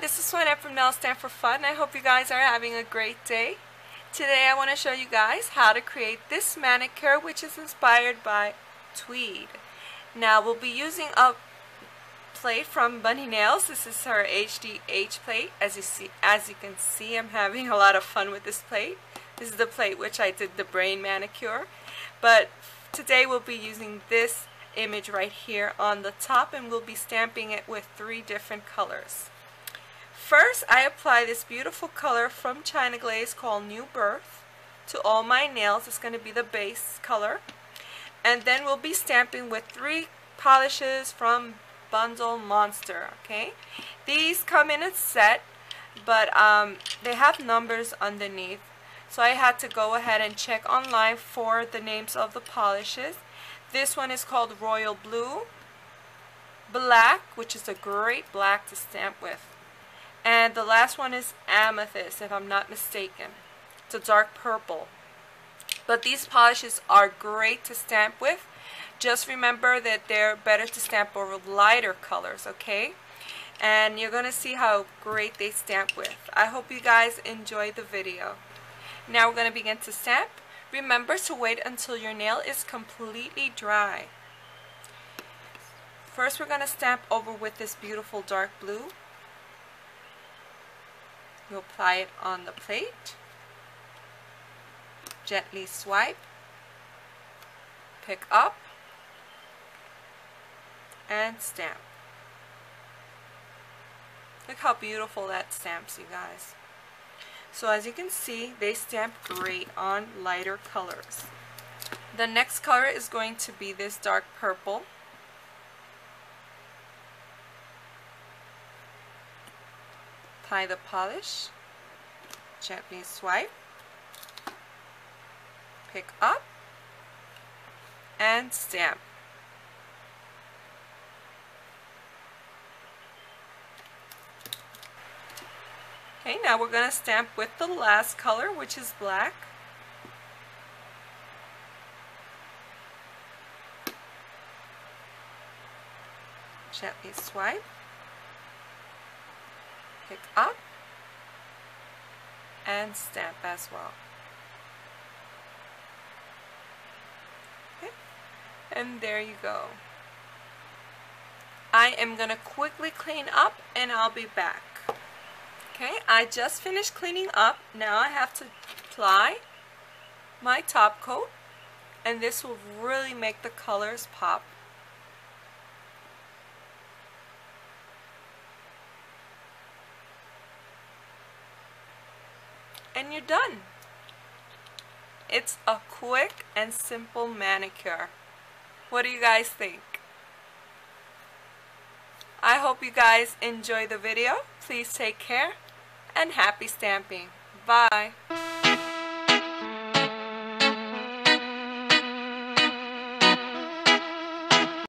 this is Swynette from Nailstamp4fun. I hope you guys are having a great day. Today I want to show you guys how to create this manicure, which is inspired by Tweed. Now we'll be using a plate from Bunny Nails. This is her HDH plate. As you can see, I'm having a lot of fun with this plate. This is the plate which I did the brain manicure, but today we'll be using this image right here on the top, and we'll be stamping it with 3 different colors. First, I apply this beautiful color from China Glaze called New Birth to all my nails. It's going to be the base color. And then we'll be stamping with 3 polishes from Bundle Monster, okay? These come in a set, but they have numbers underneath. So I had to go ahead and check online for the names of the polishes. This one is called Royal Blue Black, which is a great black to stamp with. And the last one is Amethyst, if I'm not mistaken. It's a dark purple. But these polishes are great to stamp with. Just remember that they're better to stamp over lighter colors, okay? And you're going to see how great they stamp with. I hope you guys enjoyed the video. Now we're going to begin to stamp. Remember to wait until your nail is completely dry. First, we're going to stamp over with this beautiful dark blue. We'll apply it on the plate. Gently swipe, pick up, and stamp. Look how beautiful that stamps, you guys. So as you can see, they stamp great on lighter colors. The next color is going to be this dark purple. Apply the polish, gently swipe, pick up, and stamp. Okay, now we're going to stamp with the last color, which is black. Gently swipe, pick up, and stamp as well. Okay, and there you go. I am going to quickly clean up and I'll be back. Okay, I just finished cleaning up. Now I have to apply my top coat, and this will really make the colors pop. And you're done. It's a quick and simple manicure. What do you guys think? I hope you guys enjoy the video. Please take care. And happy stamping. Bye.